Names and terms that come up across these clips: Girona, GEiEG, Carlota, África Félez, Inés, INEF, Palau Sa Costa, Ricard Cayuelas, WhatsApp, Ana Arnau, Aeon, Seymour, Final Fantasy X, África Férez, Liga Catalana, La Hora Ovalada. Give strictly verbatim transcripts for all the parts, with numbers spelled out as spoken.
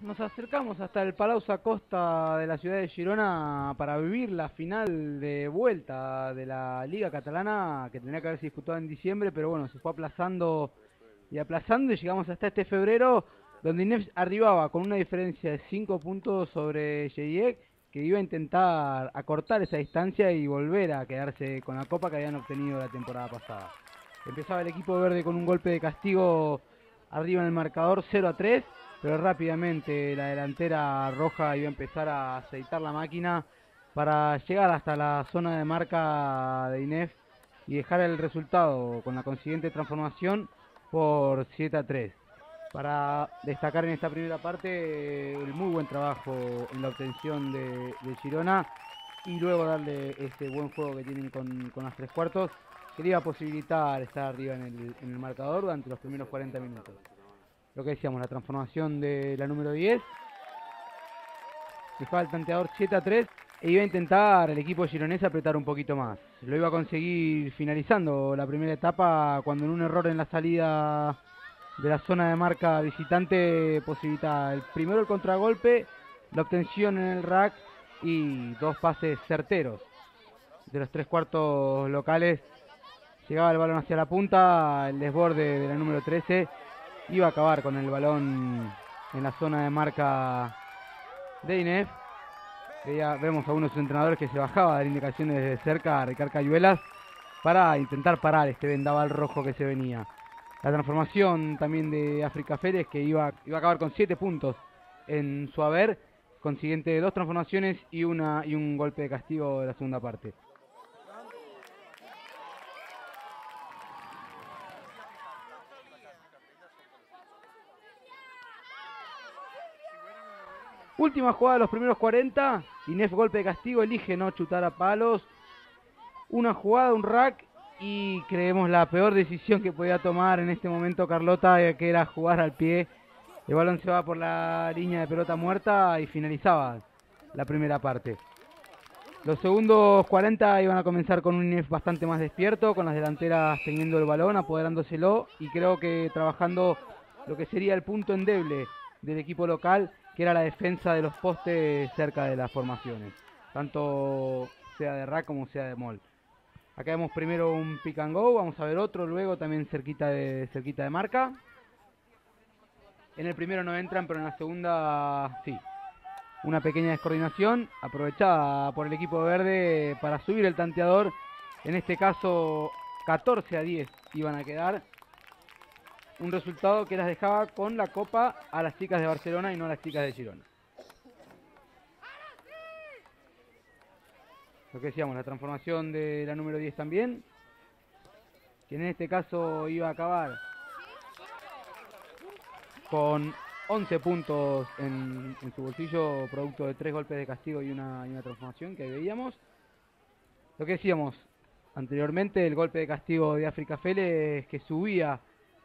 Nos acercamos hasta el Palau Sa Costa de la ciudad de Girona para vivir la final de vuelta de la Liga Catalana, que tenía que haberse disputado en diciembre, pero bueno, se fue aplazando y aplazando y llegamos hasta este febrero, donde INEF arribaba con una diferencia de cinco puntos sobre GEiEG, que iba a intentar acortar esa distancia y volver a quedarse con la copa que habían obtenido la temporada pasada. Empezaba el equipo verde con un golpe de castigo arriba en el marcador, cero a tres, pero rápidamente la delantera roja iba a empezar a aceitar la máquina para llegar hasta la zona de marca de INEF y dejar el resultado con la consiguiente transformación por siete a tres. Para destacar en esta primera parte el muy buen trabajo en la obtención de, de Girona y luego darle este buen juego que tienen con, con las tres cuartos, que le iba a posibilitar estar arriba en el, en el marcador durante los primeros cuarenta minutos. Lo que decíamos, la transformación de la número diez. Dejaba el tanteador siete a tres e iba a intentar el equipo gironés apretar un poquito más. Lo iba a conseguir finalizando la primera etapa cuando en un error en la salida de la zona de marca visitante posibilitaba el primero el contragolpe, la obtención en el rack y dos pases certeros. De los tres cuartos locales llegaba el balón hacia la punta, el desborde de la número trece. Iba a acabar con el balón en la zona de marca de INEF. Ya vemos a uno de sus entrenadores que se bajaba de la indicación desde cerca, Ricard Cayuelas, para intentar parar este vendaval rojo que se venía. La transformación también de África Férez, que iba, iba a acabar con siete puntos en su haber, consiguiente dos transformaciones y, una, y un golpe de castigo de la segunda parte. Última jugada de los primeros cuarenta, INEF golpe de castigo, elige no chutar a palos. Una jugada, un rack y creemos la peor decisión que podía tomar en este momento Carlota, que era jugar al pie. El balón se va por la línea de pelota muerta y finalizaba la primera parte. Los segundos cuarenta iban a comenzar con un INEF bastante más despierto, con las delanteras teniendo el balón, apoderándoselo y creo que trabajando lo que sería el punto endeble del equipo local, que era la defensa de los postes cerca de las formaciones, tanto sea de rack como sea de mol. Acá vemos primero un pick and go, vamos a ver otro luego también cerquita de, cerquita de marca. En el primero no entran, pero en la segunda sí. Una pequeña descoordinación aprovechada por el equipo verde para subir el tanteador. En este caso catorce a diez iban a quedar. Un resultado que las dejaba con la copa a las chicas de Barcelona y no a las chicas de Girona. Lo que decíamos, la transformación de la número diez también, que en este caso iba a acabar con once puntos en, en su bolsillo, producto de tres golpes de castigo y una, y una transformación que ahí veíamos. Lo que decíamos anteriormente, el golpe de castigo de África Félez, que subía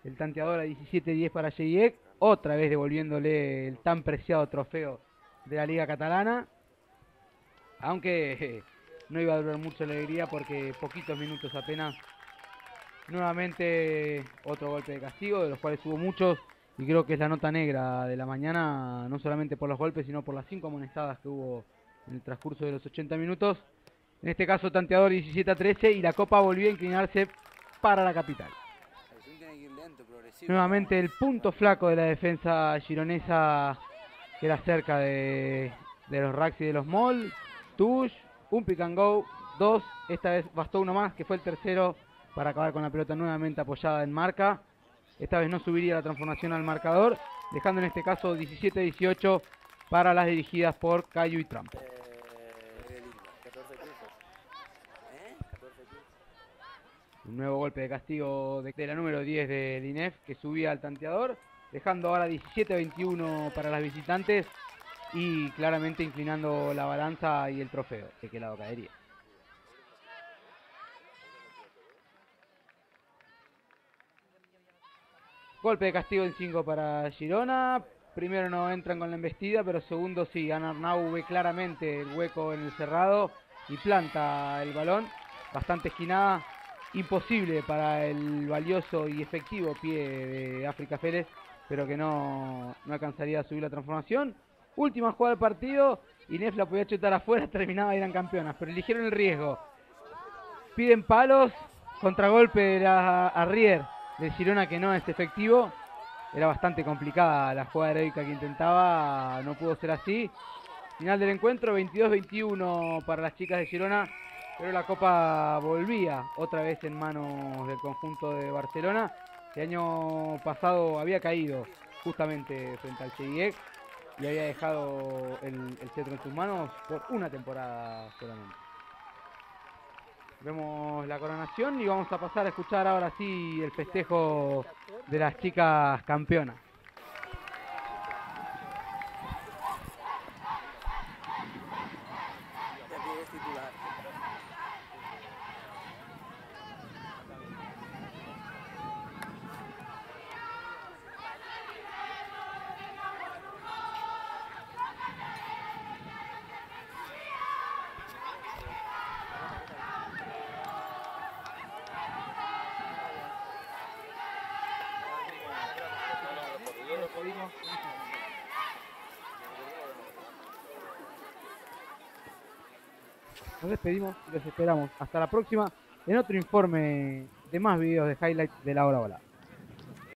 el tanteador a diecisiete diez para GEiEG, otra vez devolviéndole el tan preciado trofeo de la Liga Catalana. Aunque no iba a durar mucho la alegría porque poquitos minutos apenas. Nuevamente otro golpe de castigo, de los cuales hubo muchos. Y creo que es la nota negra de la mañana, no solamente por los golpes, sino por las cinco amonestadas que hubo en el transcurso de los ochenta minutos. En este caso tanteador diecisiete a trece y la copa volvió a inclinarse para la capital. Nuevamente el punto flaco de la defensa gironesa, que era cerca de, de los racks y de los mall. Tush, un pick and go, dos, esta vez bastó uno más que fue el tercero para acabar con la pelota nuevamente apoyada en marca. Esta vez no subiría la transformación al marcador, dejando en este caso diecisiete dieciocho para las dirigidas por Cayu y Trump. Un nuevo golpe de castigo de, de la número diez del INEF, que subía al tanteador, dejando ahora diecisiete veintiuno para las visitantes y claramente inclinando la balanza y el trofeo. ¿De qué lado caería? Golpe de castigo en cinco para Girona. Primero no entran con la embestida, pero segundo sí. Ana Arnau ve claramente el hueco en el cerrado y planta el balón. Bastante esquinada. Imposible para el valioso y efectivo pie de África Férez, pero que no, no alcanzaría a subir la transformación. Última jugada del partido, Inés la podía chutar afuera, terminaba y eran campeonas, pero eligieron el riesgo. Piden palos, contragolpe de la Arrier de Girona que no es efectivo. Era bastante complicada la jugada heroica que intentaba, no pudo ser así. Final del encuentro, veintidós veintiuno para las chicas de Girona, pero la Copa volvía otra vez en manos del conjunto de Barcelona. El año pasado había caído justamente frente al GEiEG y había dejado el, el cetro en sus manos por una temporada solamente. Vemos la coronación y vamos a pasar a escuchar ahora sí el festejo de las chicas campeonas. Nos despedimos y los esperamos hasta la próxima en otro informe de más videos de highlights de La Hora Ovalada.